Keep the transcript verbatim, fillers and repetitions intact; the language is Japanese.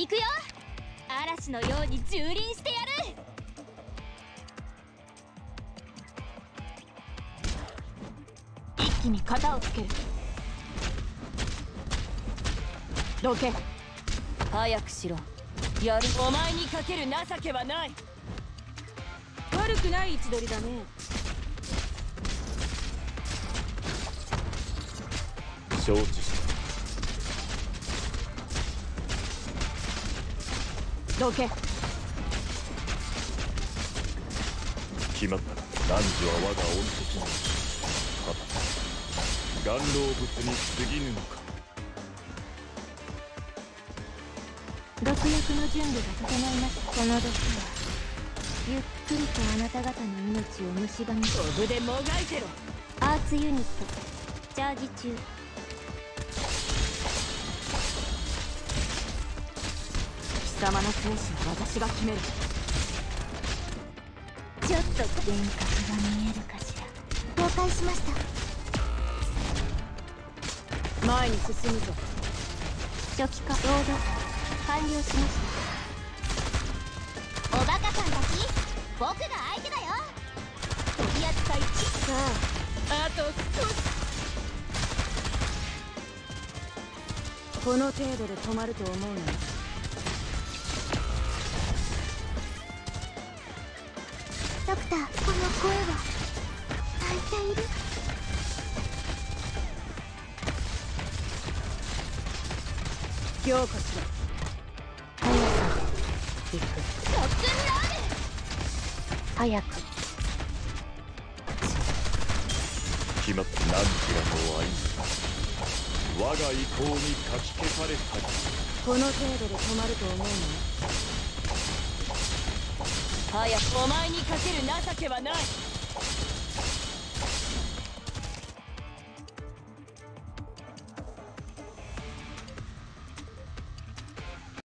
行くよ。嵐のように蹂躙してやる。一気に型をつける。どけ。早くしろ。やる。お前にかける情けはない。悪くない位置取りだね。承知した。どけ。決まった。男女は我が恩敵なのか。ただ、岩老物に過ぎぬのか。毒薬の準備が整いました。この毒はゆっくりとあなた方の命を蝕み、コブでもがいてろ。アーツユニットチャージ中。貴様の生死は私が決める。ちょっと幻覚が見えるかしら。崩壊しました。前に進むぞ。初期化ロード完了しました。おバカさんたち、僕が相手だよ。取り扱いちさあ、あと少し。この程度で止まると思うな。ドクター、この声は泣いている。凝固しろ。特訓ラーメン。早く。決まった。何時らの愛。我が意向にかき消された。この程度で止まると思うの。早く。お前にかける情けはない。